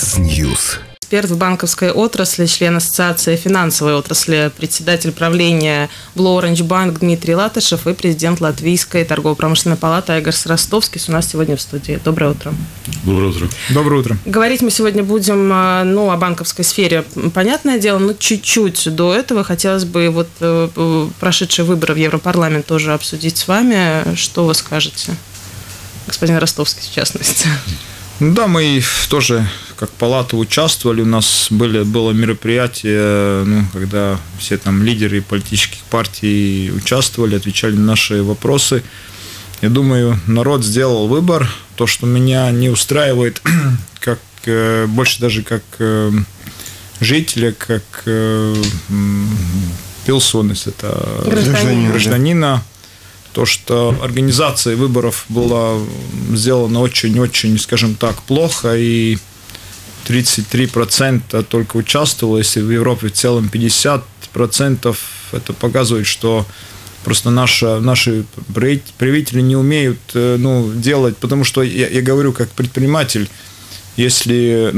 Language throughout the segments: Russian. Бизнес-Ньюс. Эксперт в банковской отрасли, член Ассоциации финансовой отрасли, председатель правления Blue Orange Bank Дмитрий Латышев и президент Латвийской торгово-промышленной палаты Айгарс Ростовский у нас сегодня в студии. Доброе утро. Доброе утро. Доброе утро. Говорить мы сегодня будем, о банковской сфере, понятное дело, но чуть-чуть до этого хотелось бы прошедшие выборы в Европарламент тоже обсудить с вами. Что вы скажете, господин Ростовский, в частности? Да, мы тоже как палата участвовали, у нас было мероприятие, когда все там лидеры политических партий участвовали, отвечали на наши вопросы. Я думаю, народ сделал выбор. То, что меня не устраивает, как больше даже как жителя, как пилсонис, это гражданина. То, что организация выборов была сделана очень-очень, скажем так, плохо, и 33% только участвовало, если в Европе в целом 50%, это показывает, что просто наши правители не умеют делать, потому что я говорю как предприниматель, если,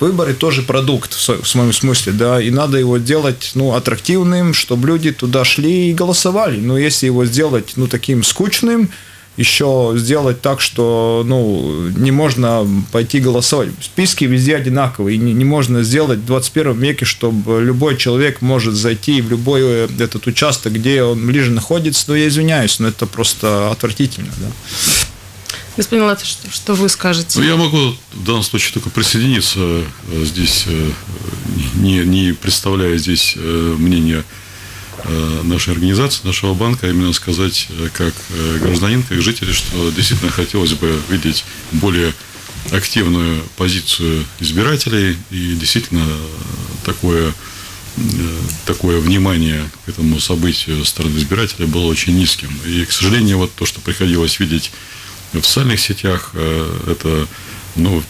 выборы тоже продукт в своем смысле, да, и надо его делать, аттрактивным, чтобы люди туда шли и голосовали. Но если его сделать, таким скучным, еще сделать так, что, не можно пойти голосовать. Списки везде одинаковые, и не можно сделать в 21 веке, чтобы любой человек может зайти в любой этот участок, где он ближе находится. Я извиняюсь, но это просто отвратительно, да. Господин Латышев, что вы скажете? Я могу в данном случае только присоединиться здесь, не представляя здесь мнение нашей организации, нашего банка, а именно сказать как гражданин, как житель, что действительно хотелось бы видеть более активную позицию избирателей и действительно такое внимание к этому событию со стороны избирателя было очень низким. И, к сожалению, то, что приходилось видеть в социальных сетях, это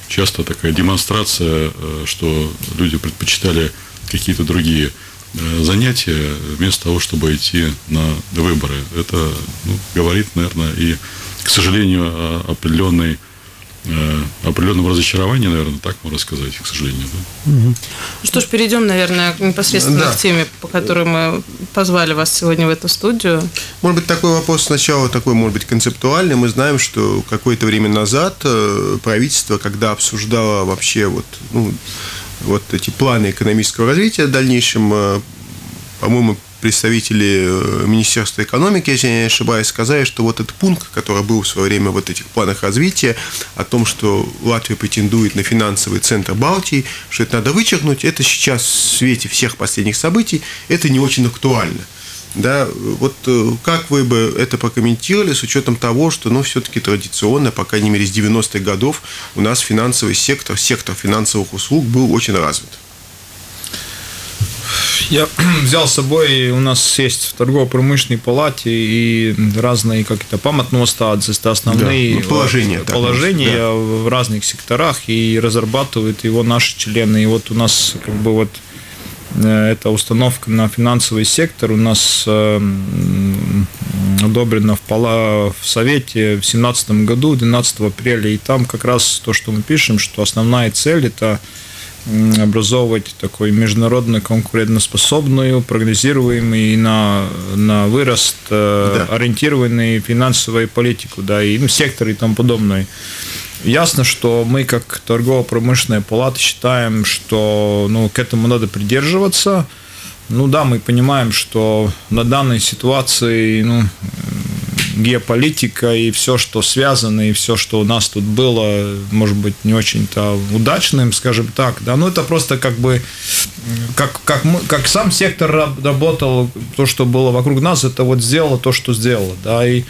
часто такая демонстрация, что люди предпочитали какие-то другие занятия, вместо того, чтобы идти на выборы. Это говорит, наверное, и, к сожалению, о определенном разочаровании, наверное, так можно сказать, к сожалению. Да? Что ж, перейдем, наверное, непосредственно к теме, по которой мы позвали вас сегодня в эту студию. Может быть, такой вопрос сначала, концептуальный. Мы знаем, что какое-то время назад правительство, когда обсуждало вообще эти планы экономического развития в дальнейшем, по-моему, представители Министерства экономики, если я не ошибаюсь, сказали, что этот пункт, который был в свое время в этих планах развития, о том, что Латвия претендует на финансовый центр Балтии, что это надо вычеркнуть, это сейчас в свете всех последних событий, это не очень актуально. Да, как вы бы это прокомментировали с учетом того, что, все-таки традиционно, по крайней мере, с 90-х годов у нас финансовый сектор, сектор финансовых услуг был очень развит? Я взял с собой, у нас есть в торгово-промышленной палате и разные памятные стадии, это основные положения в разных секторах, и разрабатывают его наши члены. И у нас эта установка на финансовый сектор у нас одобрена в Совете в 2017 году, 12 апреля, и там как раз то, что мы пишем, что основная цель – это образовывать такой международно конкурентоспособную, прогнозируемый на вырост ориентированную финансовую политику, и секторы и тому подобное. Ясно, что мы как торгово-промышленная палата считаем, что к этому надо придерживаться. Мы понимаем, что на данной ситуации геополитика и все, что связано, и все, что у нас тут было, может быть, не очень-то удачным, скажем так, да, это просто как сам сектор работал, то, что было вокруг нас, это сделало то, что сделало, да, и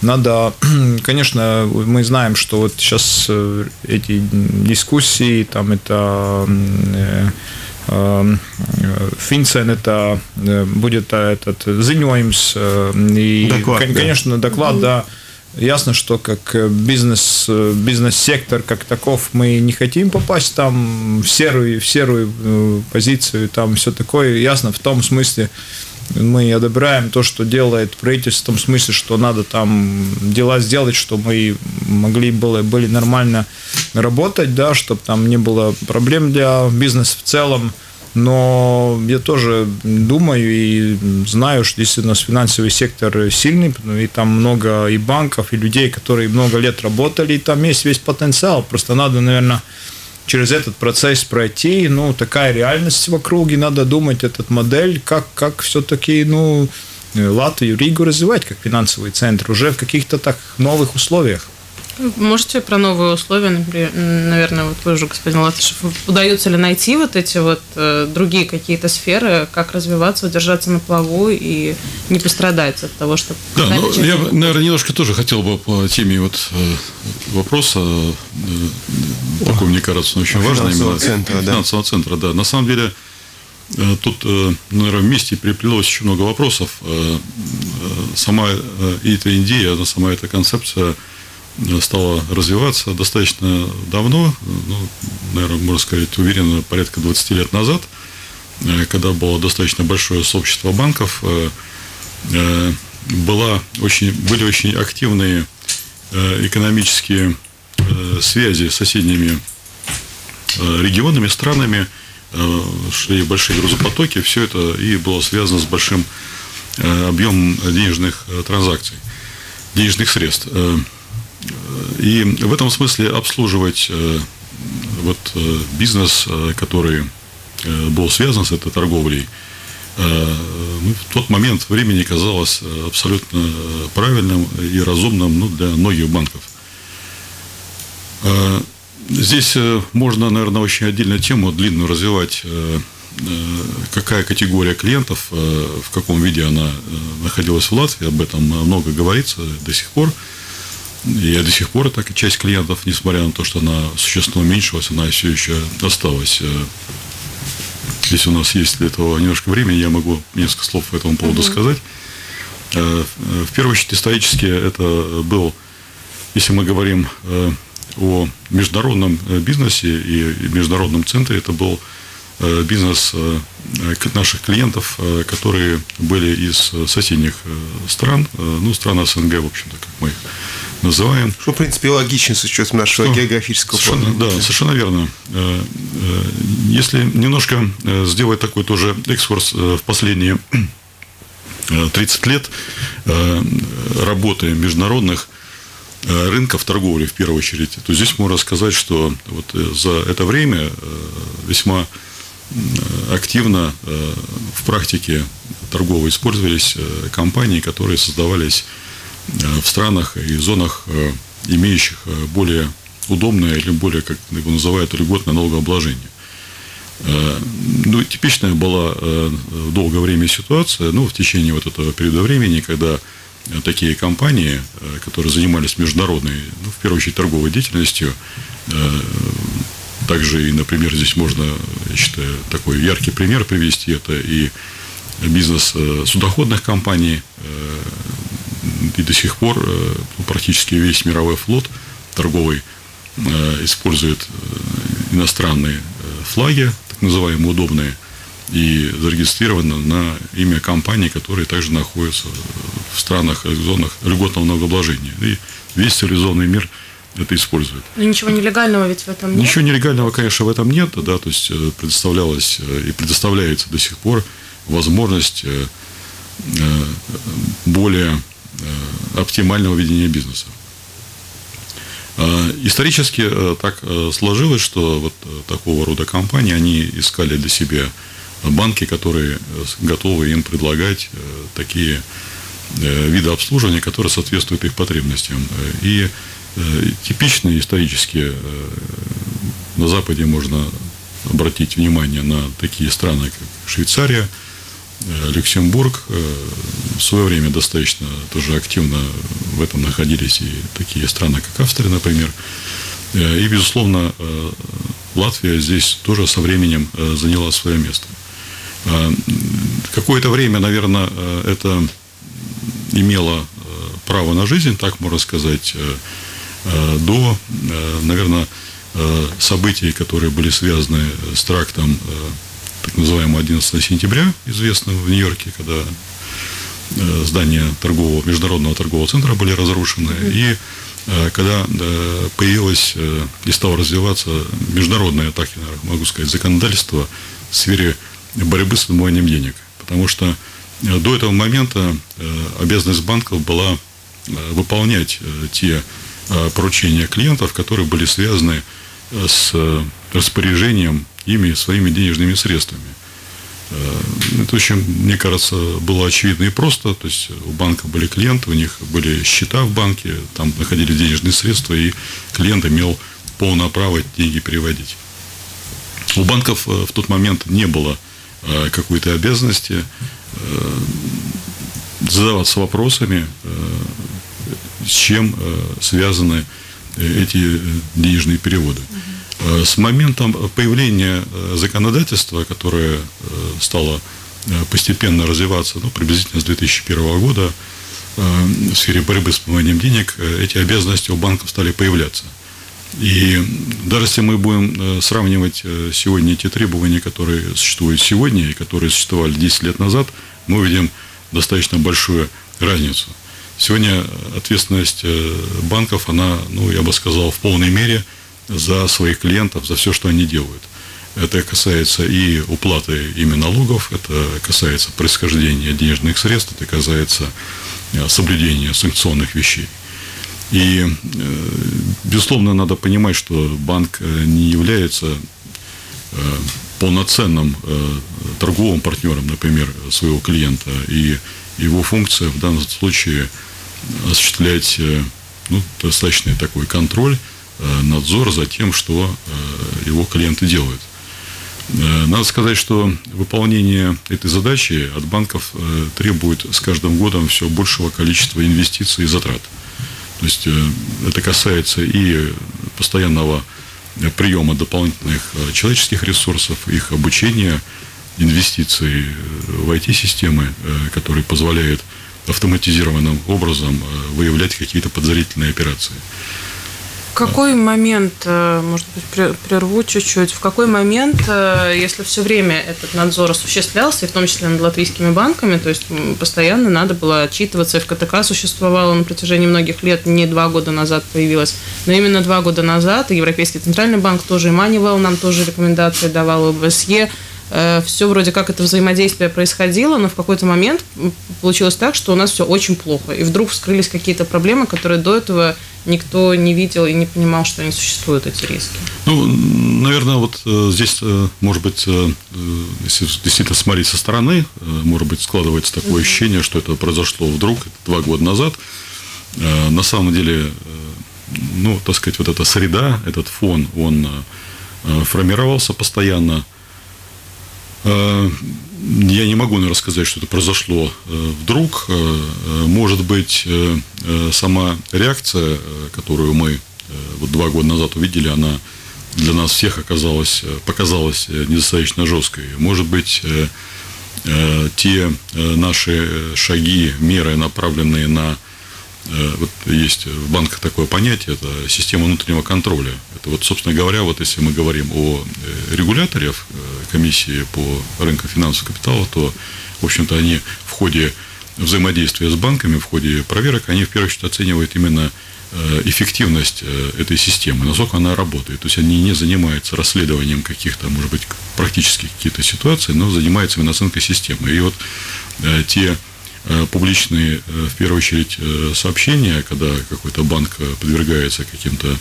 надо, конечно, мы знаем, что сейчас эти дискуссии, Финцен это будет этот зиньоимс, и конечно доклад, да. Ясно, что как бизнес-сектор как таков мы не хотим попасть в серую позицию, все такое. Ясно в том смысле, Мы одобряем то, что делает правительство, в том смысле, что надо там дела сделать, чтобы мы могли были нормально работать, да, чтобы там не было проблем для бизнеса в целом. Но я тоже думаю и знаю, что если у нас финансовый сектор сильный, и там много и банков, и людей, которые много лет работали, и там есть весь потенциал. Просто надо, наверное, через этот процесс пройти. Ну, такая реальность в округе, надо думать этот модель, как все-таки, ну, Латвию, Ригу развивать как финансовый центр уже в каких-то так новых условиях. Можете про новые условия, например, наверное, вот вы уже, господин Латышев, удается ли найти вот эти вот другие какие-то сферы, как развиваться, удержаться на плаву и не пострадать от того, что... Да, ну, я, наверное, немножко тоже хотел бы по теме вот вопроса полковника Рацина, очень важно именно финансового центра, да. На самом деле, тут, наверное, вместе приплелось еще много вопросов. Сама эта идея, сама эта концепция стала развиваться достаточно давно, ну, наверное, можно сказать, уверенно, порядка 20 лет назад, когда было достаточно большое сообщество банков, были очень активные экономические связи с соседними регионами, странами, шли большие грузопотоки, все это и было связано с большим объемом денежных транзакций, денежных средств. И в этом смысле обслуживать вот бизнес, который был связан с этой торговлей, в тот момент времени казалось абсолютно правильным и разумным, ну, для многих банков. Здесь можно, наверное, очень отдельную тему длинную развивать, какая категория клиентов, в каком виде она находилась в Латвии, об этом много говорится до сих пор. И до сих пор так и часть клиентов, несмотря на то, что она существенно уменьшилась, она все еще осталась. Если у нас есть для этого немножко времени, я могу несколько слов по этому поводу сказать. В первую очередь, исторически это был, если мы говорим о международном бизнесе и международном центре, это был бизнес наших клиентов, которые были из соседних стран, ну, стран СНГ, в общем-то, как мы их называем. Что, в принципе, логично с учетом нашего географического плана. Да, совершенно верно. Если немножко сделать такой тоже экскурс в последние 30 лет работы международных рынков торговли, в первую очередь, то здесь можно сказать, что вот за это время весьма активно в практике торгово использовались компании, которые создавались в странах и зонах, имеющих более удобное или более, как его называют, льготное налогообложение. Ну, типичная была долгое время ситуация, ну, в течение вот этого периода времени, когда такие компании, которые занимались международной, ну, в первую очередь, торговой деятельностью, также и, например, здесь можно, я считаю, такой яркий пример привести, это и бизнес судоходных компаний, и до сих пор практически весь мировой флот торговый использует иностранные флаги, так называемые удобные, и зарегистрировано на имя компаний, которые также находятся в странах, зонах льготного налогообложения. И весь цивилизованный мир это использует. Но ничего нелегального ведь в этом нет? Ничего нелегального, конечно, в этом нет, да, то есть предоставлялось и предоставляется до сих пор возможность более оптимального ведения бизнеса. Исторически так сложилось, что вот такого рода компании, они искали для себя банки, которые готовы им предлагать такие виды обслуживания, которые соответствуют их потребностям. И типичные исторически на Западе можно обратить внимание на такие страны, как Швейцария, Люксембург. В свое время достаточно тоже активно в этом находились и такие страны, как Австрия, например. И, безусловно, Латвия здесь тоже со временем заняла свое место. Какое-то время, наверное, это имело право на жизнь, так можно сказать, до, наверное, событий, которые были связаны с терактом так называемого 11 сентября, известного в Нью-Йорке, когда здания торгового, международного торгового центра были разрушены, и когда появилось и стало развиваться международные атаки, могу сказать, законодательство в сфере борьбы с отмыванием денег. Потому что до этого момента обязанность банков была выполнять те поручения клиентов, которые были связаны с распоряжением ими своими денежными средствами. Это очень, мне кажется, было очевидно и просто. То есть у банка были клиенты, у них были счета в банке, там находились денежные средства, и клиент имел полное право эти деньги переводить. У банков в тот момент не было какой-то обязанности задаваться вопросами, с чем связаны эти денежные переводы. С моментом появления законодательства, которое стало постепенно развиваться, ну, приблизительно с 2001 года, в сфере борьбы с отмыванием денег, эти обязанности у банков стали появляться. И даже если мы будем сравнивать сегодня те требования, которые существуют сегодня и которые существовали 10 лет назад, мы видим достаточно большую разницу. Сегодня ответственность банков, она, ну, я бы сказал, в полной мере за своих клиентов, за все, что они делают. Это касается и уплаты ими налогов, это касается происхождения денежных средств, это касается соблюдения санкционных вещей. И, безусловно, надо понимать, что банк не является полноценным торговым партнером, например, своего клиента. И его функция в данном случае осуществлять, ну, достаточный такой контроль, надзор за тем, что его клиенты делают. Надо сказать, что выполнение этой задачи от банков требует с каждым годом все большего количества инвестиций и затрат. То есть это касается и постоянного приема дополнительных человеческих ресурсов, их обучения, инвестиций в IT-системы, которые позволяют автоматизированным образом выявлять какие-то подозрительные операции. В какой момент, может быть, прерву чуть-чуть, в какой момент, если все время этот надзор осуществлялся, и в том числе над латвийскими банками, то есть постоянно надо было отчитываться, ФКТК существовала на протяжении многих лет, не 2 года назад появилась, но именно 2 года назад, и Европейский центральный банк тоже, и Манивелл нам тоже рекомендации давал, ОБСЕ, все вроде как это взаимодействие происходило, но в какой-то момент получилось так, что у нас все очень плохо. И вдруг вскрылись какие-то проблемы, которые до этого никто не видел и не понимал, что они существуют, эти риски. Ну, наверное, вот здесь, может быть, если действительно смотреть со стороны, может быть, складывается такое ощущение, что это произошло вдруг, 2 года назад. На самом деле, ну, так сказать, вот эта среда, этот фон, он формировался постоянно. Я не могу, наверное, сказать, что это произошло вдруг. Может быть, сама реакция, которую мы вот 2 года назад увидели, она для нас всех оказалась, показалась недостаточно жесткой. Может быть, те наши шаги, меры, направленные на... Вот есть в банках такое понятие, это система внутреннего контроля. Это вот, собственно говоря, вот если мы говорим о регуляторе, комиссии по рынку финансового капитала, то, в общем-то, они в ходе взаимодействия с банками, в ходе проверок, они в первую очередь оценивают именно эффективность этой системы, насколько она работает. То есть они не занимаются расследованием каких-то, может быть, практически каких-то ситуаций, но занимаются именно оценкой системы. И вот те публичные, в первую очередь, сообщения, когда какой-то банк подвергается каким-то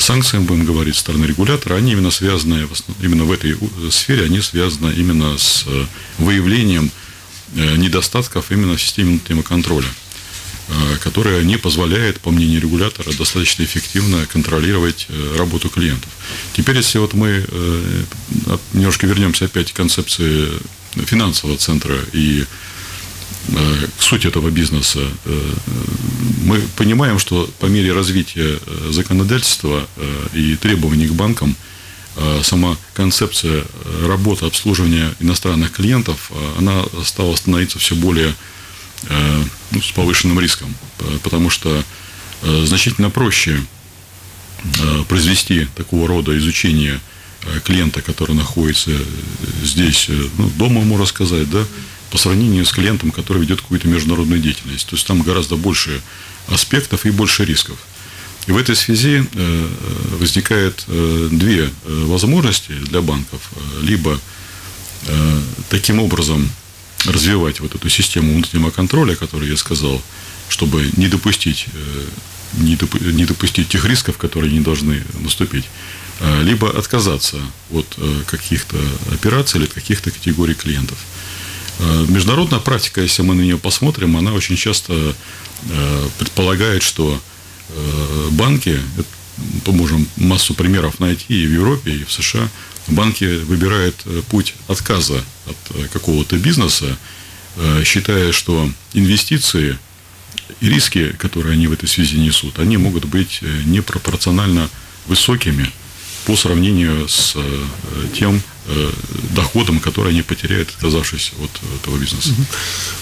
санкциям, будем говорить, со стороны регулятора, они именно связаны, именно в этой сфере, они связаны именно с выявлением недостатков именно в системе внутреннего контроля, которая не позволяет, по мнению регулятора, достаточно эффективно контролировать работу клиентов. Теперь, если вот мы немножко вернемся опять к концепции финансового центра и к сути этого бизнеса, мы понимаем, что по мере развития законодательства и требований к банкам сама концепция работы, обслуживания иностранных клиентов, она стала становиться все более, ну, с повышенным риском, потому что значительно проще произвести такого рода изучение клиента, который находится здесь, ну, дома, можно сказать, да, по сравнению с клиентом, который ведет какую-то международную деятельность. То есть там гораздо больше аспектов и больше рисков. И в этой связи возникает две возможности для банков. Либо таким образом развивать вот эту систему внутреннего контроля, о которой я сказал, чтобы не допустить тех рисков, которые не должны наступить, либо отказаться от каких-то операций или от каких-то категорий клиентов. Международная практика, если мы на нее посмотрим, она очень часто предполагает, что банки, мы можем массу примеров найти и в Европе, и в США, банки выбирают путь отказа от какого-то бизнеса, считая, что инвестиции и риски, которые они в этой связи несут, они могут быть непропорционально высокими по сравнению с тем доходом, который они потеряют, отказавшись от этого бизнеса.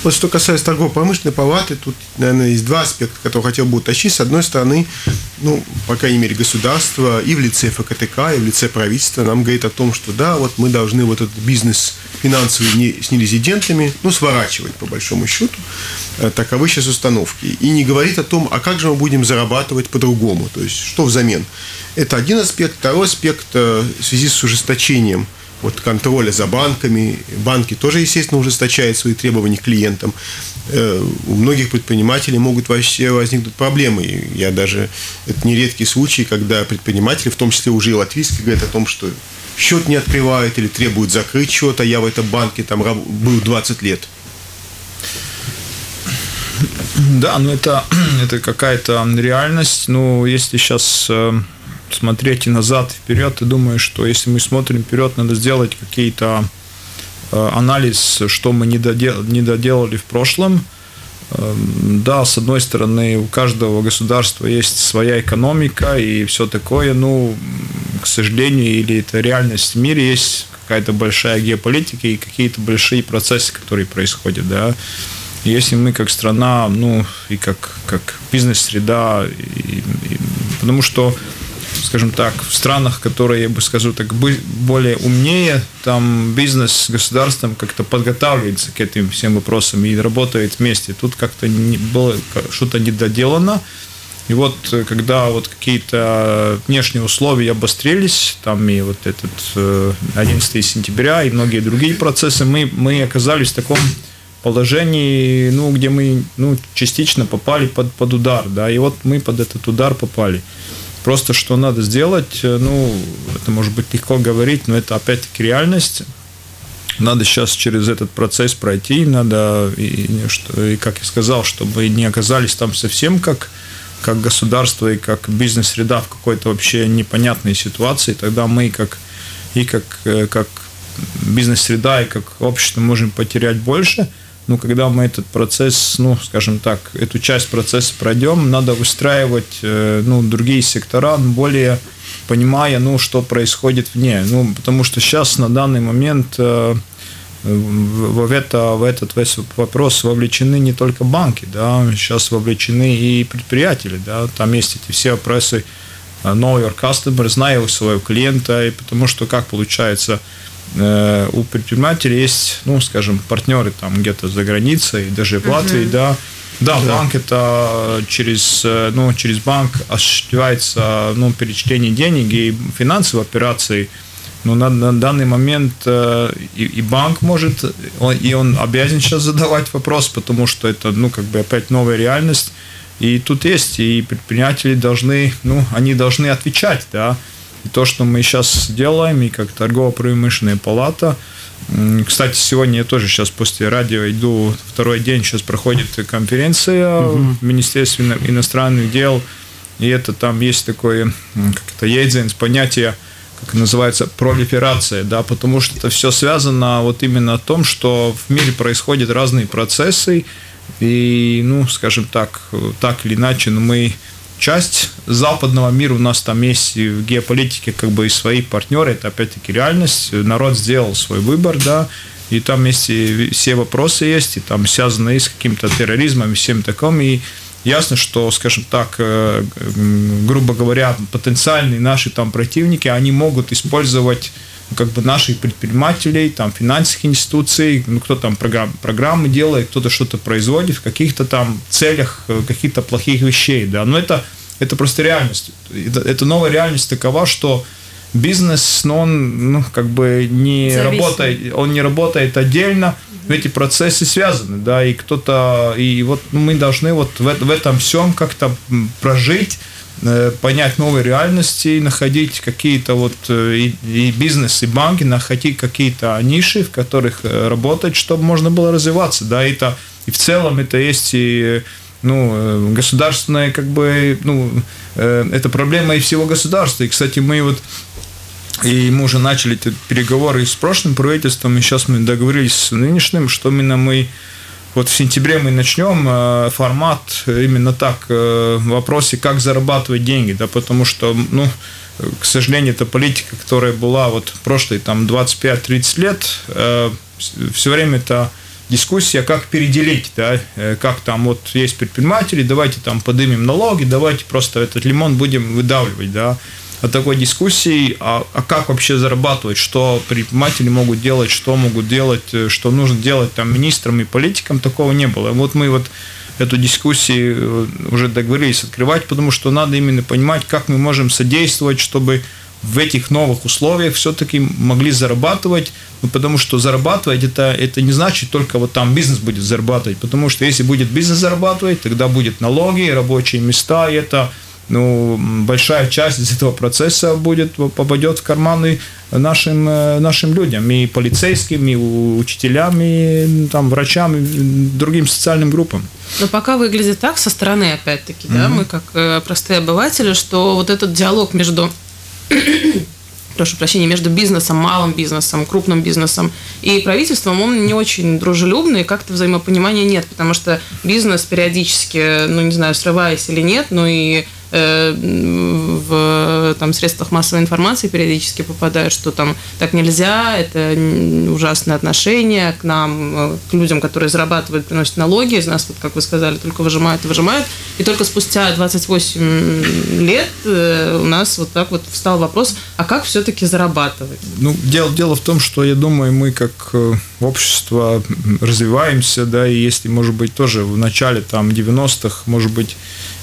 Вот что касается торгово-промышленной палаты, тут, наверное, есть два аспекта, которые хотел бы уточнить. С одной стороны, ну, по крайней мере, государство и в лице ФКТК, и в лице правительства нам говорит о том, что да, вот мы должны вот этот бизнес финансовый с нерезидентами, ну, сворачивать, по большому счету, таковы сейчас установки. И не говорит о том, а как же мы будем зарабатывать по-другому, то есть что взамен. Это один аспект. Второй аспект в связи с ужесточением вот контроля за банками. Банки тоже, естественно, ужесточают свои требования к клиентам. У многих предпринимателей могут вообще возникнуть проблемы. Я даже... Это нередкие случаи, когда предприниматели, в том числе уже и латвийские, говорят о том, что счет не открывают или требуют закрыть счет, а я в этом банке там был 20 лет. Да, но это какая-то реальность. Ну, если сейчас... смотреть и назад, и вперед, и думаю, что если мы смотрим вперед, надо сделать какие-то анализ, что мы не доделали в прошлом. Да, с одной стороны, у каждого государства есть своя экономика и все такое, ну, к сожалению, или это реальность в мире, есть какая-то большая геополитика и какие-то большие процессы, которые происходят, да. Если мы как страна, ну, и как бизнес-среда, потому что, скажем так, в странах, которые, я бы скажу так, более умнее, там бизнес с государством как-то подготавливается к этим всем вопросам и работает вместе. Тут как-то было что-то недоделано. И вот когда вот какие-то внешние условия обострились, там и вот этот 11 сентября и многие другие процессы, мы оказались в таком положении, ну, где мы, ну, частично попали под удар, да, и вот мы под этот удар попали. Просто что надо сделать, ну, это может быть легко говорить, но это опять-таки реальность. Надо сейчас через этот процесс пройти, надо, и как я сказал, чтобы не оказались там совсем как государство и как бизнес-среда в какой-то вообще непонятной ситуации. Тогда мы как бизнес-среда и как общество можем потерять больше. Но когда мы этот процесс, ну, скажем так, эту часть процесса пройдем, надо выстраивать, ну, другие сектора, более понимая, ну, что происходит вне. Ну, потому что сейчас, на данный момент, в этот весь вопрос вовлечены не только банки, да, сейчас вовлечены и предприятия, да, там есть эти все вопросы know your customer, знаю своего клиента, и потому что, как получается, у предпринимателей есть, ну, скажем, партнеры там где-то за границей, даже в Латвии, да. Да, банк это через банк осуществляется, ну, перечисление денег и финансовые операции, но на данный момент и банк может, и он обязан сейчас задавать вопрос, потому что это, ну, как бы опять новая реальность, и тут есть, и предприниматели должны, ну, они должны отвечать, да. И то, что мы сейчас делаем, и как торгово-промышленная палата. Кстати, сегодня я тоже сейчас после радио иду, второй день сейчас проходит конференция в Министерстве иностранных дел. И это там есть такое, как-то единственное понятие, как называется, пролиферация, да, потому что это все связано вот именно о том, что в мире происходят разные процессы, и, ну, скажем так или иначе, но мы... Часть западного мира у нас там есть в геополитике как бы и свои партнеры, это опять-таки реальность, народ сделал свой выбор, да, и там есть и все вопросы есть, и там связаны с каким-то терроризмом и всем таком, и ясно, что, скажем так, грубо говоря, потенциальные наши там противники, они могут использовать как бы наших предпринимателей, там, финансовых институций, ну, кто там программы делает, кто-то что-то производит в каких-то там целях, каких-то плохих вещей, да, но это просто реальность, это новая реальность такова, что бизнес, но он, ну, как бы не работает отдельно, эти процессы связаны, да, и кто-то, и вот мы должны вот в этом всем как-то прожить, понять новые реальности, находить какие-то вот и бизнес, и банки, находить какие-то ниши, в которых работать, чтобы можно было развиваться, да, это, и в целом это есть и, ну, государственная, как бы, ну, это проблема и всего государства, и, кстати, мы вот мы уже начали переговоры с прошлым правительством, и сейчас мы договорились с нынешним, что именно мы вот в сентябре мы начнем формат именно так, в вопросе, как зарабатывать деньги, да, потому что, ну, к сожалению, это политика, которая была вот прошлые там 25-30 лет, все время это дискуссия, как переделить, да, как там вот есть предприниматели, давайте там поднимем налоги, давайте просто этот лимон будем выдавливать, да, о такой дискуссии, а как вообще зарабатывать, что предприниматели могут делать, что могут делать, что нужно делать там министрам и политикам, такого не было. Вот мы вот эту дискуссию уже договорились открывать, потому что надо именно понимать, как мы можем содействовать, чтобы в этих новых условиях все-таки могли зарабатывать, ну, потому что зарабатывать это не значит только вот там бизнес будет зарабатывать, потому что если будет бизнес зарабатывать, тогда будут налоги, рабочие места, и это... Ну, большая часть из этого процесса попадет в карманы нашим людям, и полицейским, и учителям, и там, врачам, и другим социальным группам. Но пока выглядит так со стороны, опять-таки, да, мы как простые обыватели, что вот этот диалог между, прошу прощения, между бизнесом, малым бизнесом, крупным бизнесом и правительством, он не очень дружелюбный, как-то взаимопонимания нет, потому что бизнес периодически, ну, не знаю, срываясь или нет, но и в там, средствах массовой информации периодически попадают, что там так нельзя, это ужасные отношения к нам, к людям, которые зарабатывают, приносят налоги, из нас, вот, как вы сказали, только выжимают и выжимают. И только спустя 28 лет у нас вот так вот встал вопрос, а как все-таки зарабатывать? Ну, дело в том, что, я думаю, мы как общество развиваемся, да, и если, может быть, тоже в начале там 90-х, может быть,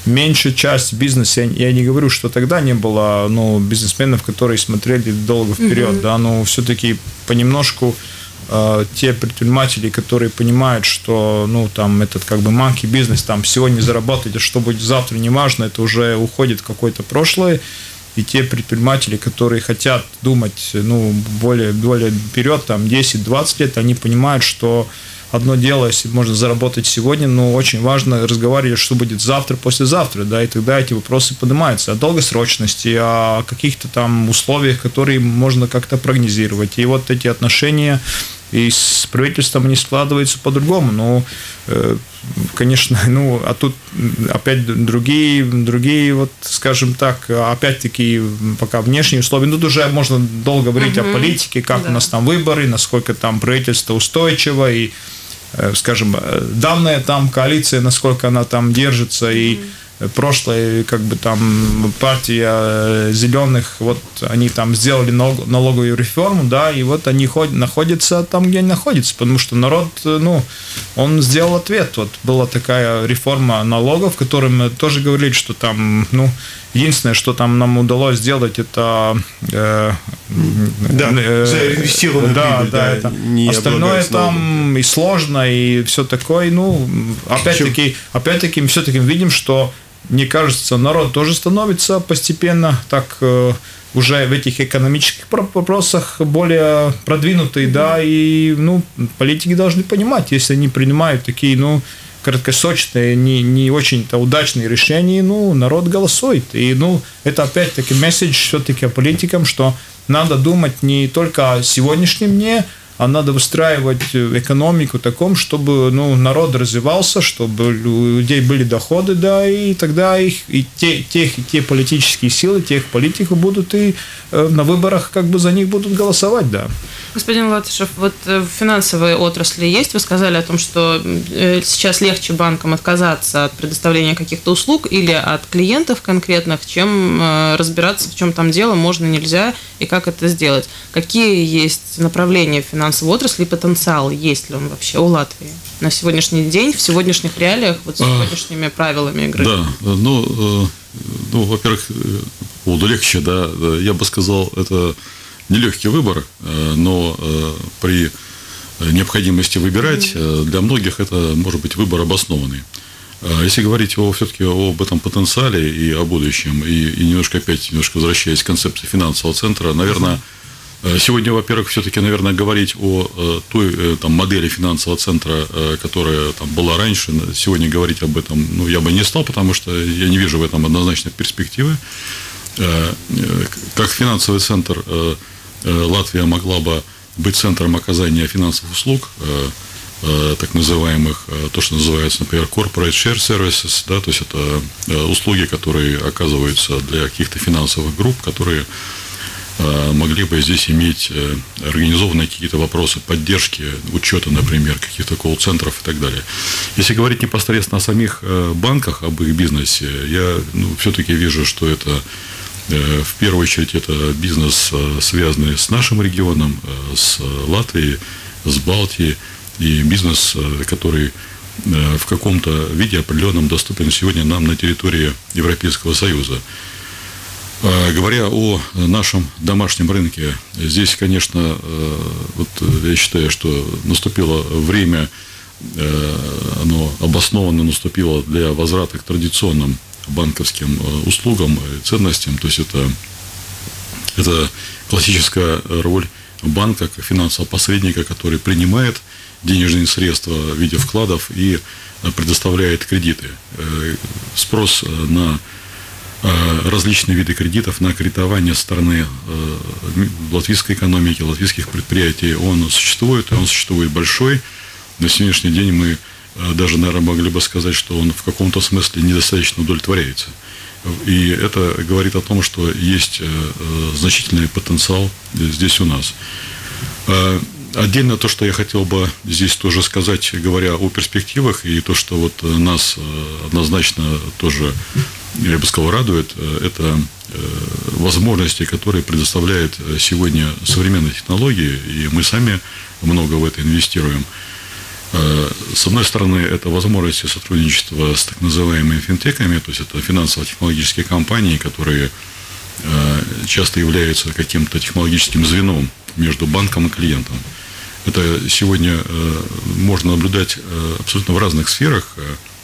меньшая часть бизнеса, я не говорю, что тогда не было, ну, бизнесменов, которые смотрели долго вперед, да, но все-таки понемножку те предприниматели, которые понимают, что, ну, там, этот как бы манки бизнес, там, сегодня заработать, а что будет завтра, не важно, это уже уходит в какое-то прошлое, и те предприниматели, которые хотят думать, ну, более вперед, там, 10-20 лет, они понимают, что одно дело, если можно заработать сегодня, но очень важно разговаривать, что будет завтра, послезавтра, да, и тогда эти вопросы поднимаются о долгосрочности, о каких-то там условиях, которые можно как-то прогнозировать. И вот эти отношения и с правительством они складываются по-другому, но, конечно, ну, а тут опять другие, вот, скажем так, опять-таки, пока внешние условия, ну, тут уже можно долго говорить о политике, как у нас там выборы, насколько там правительство устойчиво, и скажем, данная там коалиция, насколько она там держится, и прошлая, как бы там партия зеленых, вот они там сделали налоговую реформу, да, и вот они находятся там, где они находятся, потому что народ, ну, он сделал ответ, вот была такая реформа налогов, в которой мы тоже говорили, что там, ну, единственное, что там нам удалось сделать, это заинвестированную прибыль. Да, это. Остальное там и сложно, и все такое. Ну, опять-таки, мы все-таки видим, что, мне кажется, народ тоже становится постепенно так уже в этих экономических вопросах более продвинутый, да, и, ну, политики должны понимать, если они принимают такие, ну, краткосрочные, не очень-то удачные решения, ну, народ голосует. И, ну, это опять-таки месседж все-таки политикам, что надо думать не только о сегодняшнем дне, а надо выстраивать экономику таком, чтобы, ну, народ развивался, чтобы у людей были доходы, да, и тогда их, и те политические силы, тех политиков будут и на выборах как бы за них будут голосовать, да. Господин Латышев, вот в финансовой отрасли есть, вы сказали о том, что сейчас легче банкам отказаться от предоставления каких-то услуг или от клиентов конкретных, чем разбираться, в чем там дело, можно, нельзя и как это сделать. Какие есть направления в финансовой отрасли и потенциал, есть ли он вообще у Латвии на сегодняшний день, в сегодняшних реалиях, вот с сегодняшними правилами игры? Да, ну во-первых, по поводу легче, да, я бы сказал, это нелегкий выбор, но при необходимости выбирать, для многих это может быть выбор обоснованный. Если говорить все-таки об этом потенциале и о будущем, и немножко возвращаясь к концепции финансового центра, наверное, сегодня, во-первых, все-таки, наверное, говорить о той модели финансового центра, которая была раньше, сегодня говорить об этом я бы не стал, потому что я не вижу в этом однозначной перспективы. Как финансовый центр Латвия могла бы быть центром оказания финансовых услуг, так называемых, то, что называется, например, corporate share services, да, то есть это услуги, которые оказываются для каких-то финансовых групп, которые могли бы здесь иметь организованные какие-то вопросы поддержки, учета, например, каких-то колл-центров и так далее. Если говорить непосредственно о самих банках, об их бизнесе, я все-таки вижу, что это в первую очередь это бизнес, связанный с нашим регионом, с Латвией, с Балтией, и бизнес, который в каком-то виде определенном доступен сегодня нам на территории Европейского Союза. Говоря о нашем домашнем рынке, здесь, конечно, вот я считаю, что наступило время, оно обоснованно наступило для возврата к традиционным банковским услугам, ценностям. То есть это классическая роль банка как финансового посредника, который принимает денежные средства в виде вкладов и предоставляет кредиты. Спрос на различные виды кредитов, на кредитование со стороны латвийской экономики, латвийских предприятий, он существует, и он существует большой. На сегодняшний день мы даже, наверное, могли бы сказать, что он в каком-то смысле недостаточно удовлетворяется. И это говорит о том, что есть значительный потенциал здесь у нас. Отдельно то, что я хотел бы здесь тоже сказать, говоря о перспективах, и то, что вот нас однозначно тоже, я бы сказал, радует, это возможности, которые предоставляют сегодня современные технологии, и мы сами много в это инвестируем. С одной стороны, это возможности сотрудничества с так называемыми финтеками, то есть это финансово-технологические компании, которые часто являются каким-то технологическим звеном между банком и клиентом. Это сегодня можно наблюдать абсолютно в разных сферах.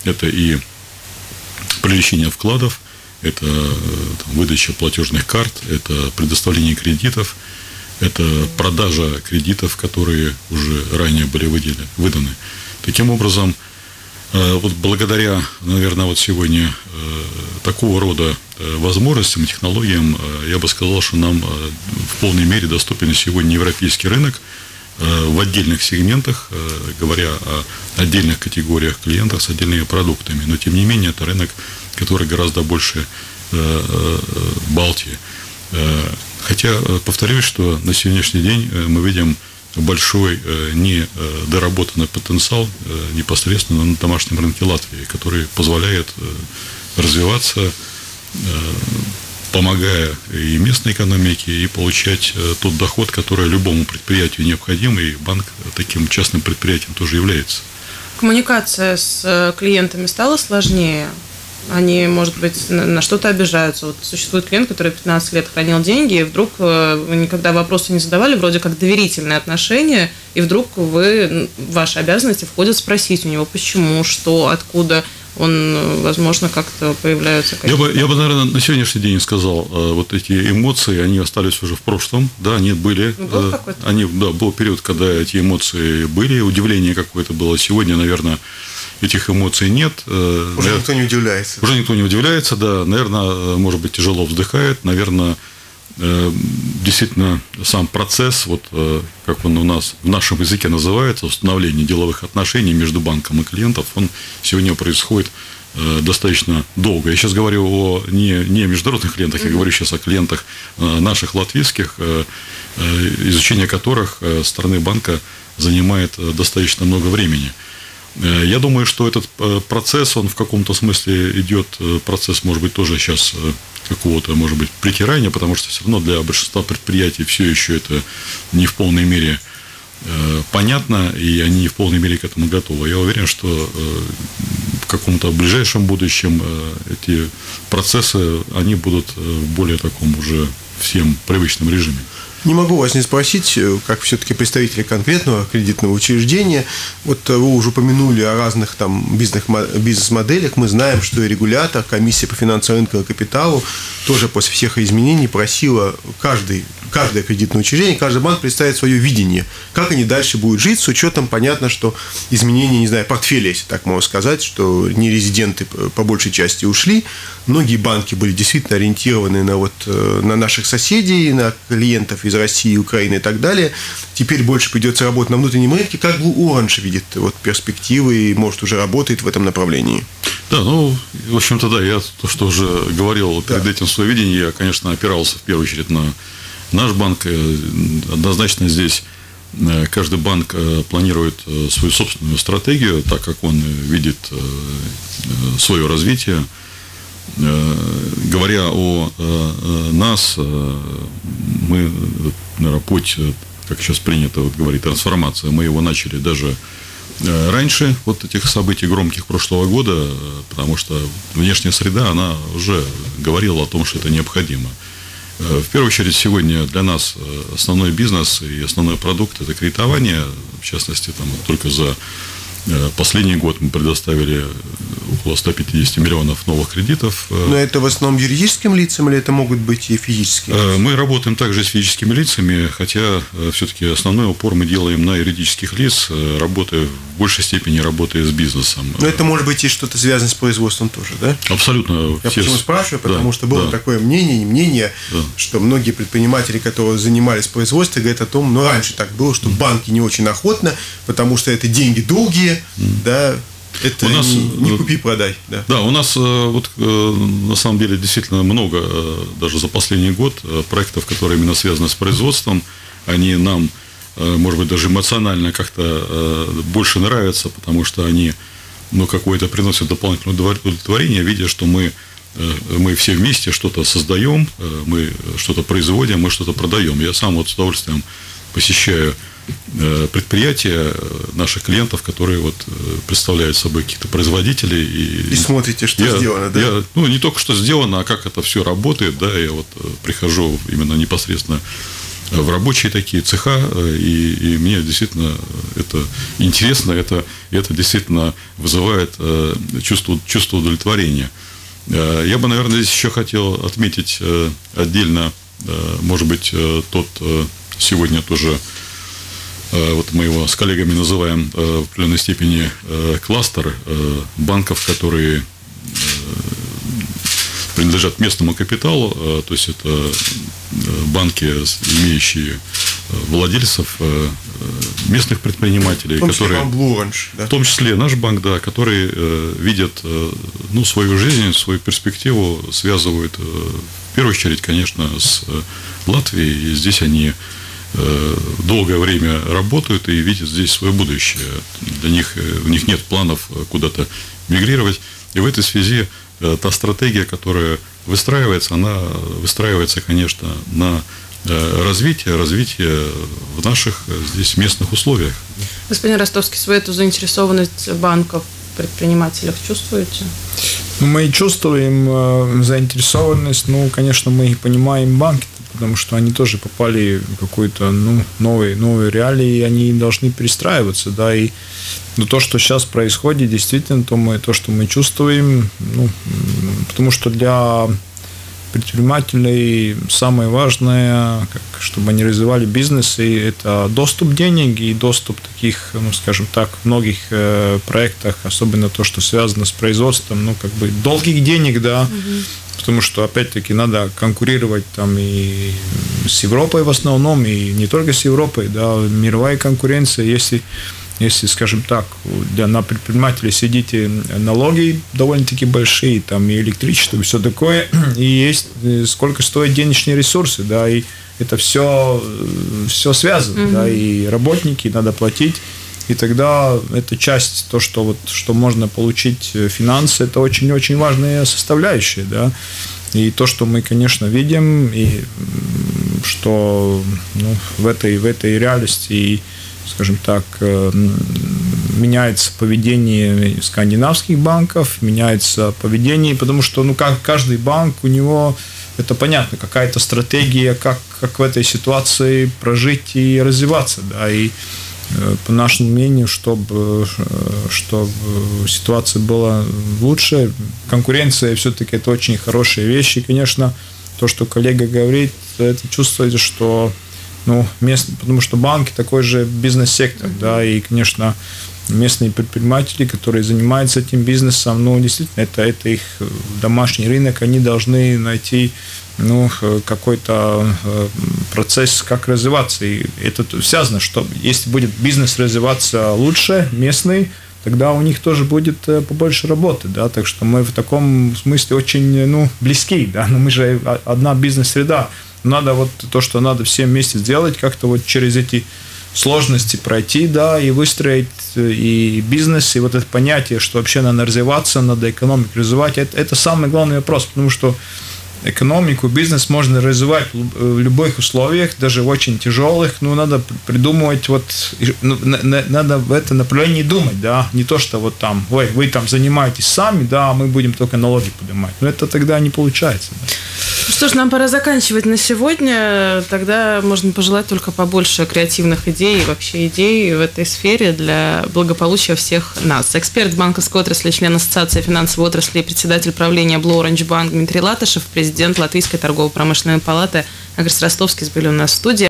Это и привлечение вкладов, это выдача платежных карт, это предоставление кредитов, это продажа кредитов, которые уже ранее были выданы. Таким образом, вот благодаря, наверное, вот сегодня такого рода возможностям и технологиям, я бы сказал, что нам в полной мере доступен сегодня европейский рынок в отдельных сегментах, говоря о отдельных категориях клиентов с отдельными продуктами. Но, тем не менее, это рынок, который гораздо больше Балтии. Хотя, повторюсь, что на сегодняшний день мы видим большой недоработанный потенциал непосредственно на домашнем рынке Латвии, который позволяет развиваться, помогая и местной экономике, и получать тот доход, который любому предприятию необходим, и банк таким частным предприятием тоже является. Коммуникация с клиентами стала сложнее? Они, может быть, на что-то обижаются. Вот существует клиент, который 15 лет хранил деньги, и вдруг вы никогда вопросы не задавали, вроде как доверительные отношения, и вдруг ваши обязанности входят спросить у него, почему, что, откуда он, возможно, как-то появляется. Я бы, наверное, на сегодняшний день сказал, вот эти эмоции, они остались уже в прошлом, да, они были. Был период, когда эти эмоции были, удивление какое-то было. Сегодня, наверное, этих эмоций нет. Уже никто не удивляется. Уже никто не удивляется, да. Наверное, может быть, тяжело вздыхает. Наверное, действительно, сам процесс, вот как он у нас в нашем языке называется, установление деловых отношений между банком и клиентом, он сегодня происходит достаточно долго. Я сейчас говорю о не международных клиентах, я говорю сейчас о клиентах наших латвийских, изучение которых со стороны банка занимает достаточно много времени. Я думаю, что этот процесс, он в каком-то смысле идет, процесс, может быть, тоже сейчас какого-то, может быть, притирания, потому что все равно для большинства предприятий все еще это не в полной мере понятно, и они не в полной мере к этому готовы. Я уверен, что в каком-то ближайшем будущем эти процессы, они будут в более таком уже всем привычном режиме. Не могу вас не спросить, как все-таки представители конкретного кредитного учреждения. Вот вы уже упомянули о разных там бизнес-моделях. Мы знаем, что и регулятор, комиссия по финансовому рынку и капиталу тоже после всех изменений просила каждое кредитное учреждение, каждый банк представить свое видение, как они дальше будут жить, с учетом, понятно, что изменения, не знаю, портфеля, если так можно сказать, что нерезиденты по большей части ушли. Многие банки были действительно ориентированы на наших соседей, на клиентов из России, Украины и так далее. Теперь больше придется работать на внутреннем рынке. Как Blue Orange видит перспективы и, может, уже работает в этом направлении? Да, в общем-то, да, я то, что уже говорил перед этим свое видение, я, конечно, опирался в первую очередь на наш банк. Однозначно здесь каждый банк планирует свою собственную стратегию, так как он видит свое развитие. Говоря о нас, мы, наверное, путь, как сейчас принято говорить, трансформация, мы его начали даже раньше этих событий громких прошлого года, потому что внешняя среда, она уже говорила о том, что это необходимо. В первую очередь сегодня для нас основной бизнес и основной продукт – это кредитование, в частности, только за последний год мы предоставили около 150 миллионов новых кредитов. Но это в основном юридическим лицам или это могут быть и физические лица? Мы работаем также с физическими лицами, хотя все-таки основной упор мы делаем на юридических лиц, в большей степени работая с бизнесом. Но это может быть и что-то связано с производством тоже, да? Абсолютно. Я почему спрашиваю, потому что было такое мнение, что многие предприниматели, которые занимались производством, говорят о том, раньше так было, что банки не очень охотно, потому что это деньги долгие, это у нас, не купи-продай. Да, у нас на самом деле действительно много, даже за последний год, проектов, которые именно связаны с производством. Они нам, может быть, даже эмоционально как-то больше нравятся, потому что они какое-то приносят дополнительное удовлетворение, видя, что мы все вместе что-то создаем, мы что-то производим, мы что-то продаем. Я сам с удовольствием посещаю предприятия наших клиентов, которые представляют собой какие-то производители. И смотрите, что сделано, да? Не только что сделано, а как это все работает. Да, я прихожу именно непосредственно в рабочие такие цеха, и мне действительно это интересно, это действительно вызывает чувство удовлетворения. Я бы, наверное, здесь еще хотел отметить отдельно, может быть, сегодня тоже мы его с коллегами называем в определенной степени кластер банков, которые принадлежат местному капиталу, то есть это банки, имеющие владельцев, местных предпринимателей, в том числе наш банк, да, которые видят свою жизнь, свою перспективу, связывают в первую очередь, конечно, с Латвией, и здесь они долгое время работают и видят здесь свое будущее. У них нет планов куда-то мигрировать. И в этой связи та стратегия, которая выстраивается, она выстраивается, конечно, на развитие в наших здесь местных условиях. Господин Ростовский, свою эту заинтересованность банков в предпринимателях чувствуете? Мы чувствуем заинтересованность, конечно, мы и понимаем банки, потому что они тоже попали в какую-то новые реалии, и они должны перестраиваться, и то, что сейчас происходит, действительно, то, что мы чувствуем, потому что для предпринимателей самое важное, чтобы они развивали бизнес, и это доступ денег и доступ таких, в многих проектах, особенно то, что связано с производством, долгих денег, потому что, опять-таки, надо конкурировать и с Европой в основном, и не только с Европой, мировая конкуренция. Если Если, скажем так, на предпринимателя сидите налоги довольно-таки большие, там и электричество, и все такое, и есть сколько стоят денежные ресурсы, да, и это все связано, да, и работники надо платить, и тогда эта часть, то, что, вот, что можно получить финансы, это очень-очень важная составляющая, да, и то, что мы, конечно, видим, и что ну, в этой реальности и, скажем так, меняется поведение скандинавских банков, меняется поведение, потому что ну, как каждый банк, у него, это понятно, какая-то стратегия, как в этой ситуации прожить и развиваться. Да, и по нашему мнению, чтобы ситуация была лучше, конкуренция все-таки это очень хорошие вещи. Конечно, то, что коллега говорит, это чувствуется, что ну, местный, потому что банки такой же бизнес-сектор, да, и, конечно, местные предприниматели, которые занимаются этим бизнесом, ну, действительно, это их домашний рынок, они должны найти, ну, какой-то процесс, как развиваться, и это связано, что если будет бизнес развиваться лучше, местный, тогда у них тоже будет побольше работы, да, так что мы в таком смысле очень, ну, близки, да, но мы же одна бизнес-среда, надо вот то, что надо всем вместе сделать, как-то вот через эти сложности пройти, да, и выстроить и бизнес, и вот это понятие, что вообще надо развиваться, надо экономику развивать, это самый главный вопрос, потому что экономику, бизнес можно развивать в любых условиях, даже в очень тяжелых, но надо придумывать, вот, надо в это направлении думать, да, не то, что вот там, ой, вы там занимаетесь сами, да, мы будем только налоги поднимать, но это тогда не получается. Да. Что ж, нам пора заканчивать на сегодня, тогда можно пожелать только побольше креативных идей, вообще идей в этой сфере для благополучия всех нас. Эксперт банковской отрасли, член Ассоциации финансовой отрасли и председатель правления Blue Orange Bank Дмитрий Латышев, президент Латвийской торгово-промышленной палаты Айгарс Ростовский были у нас в студии.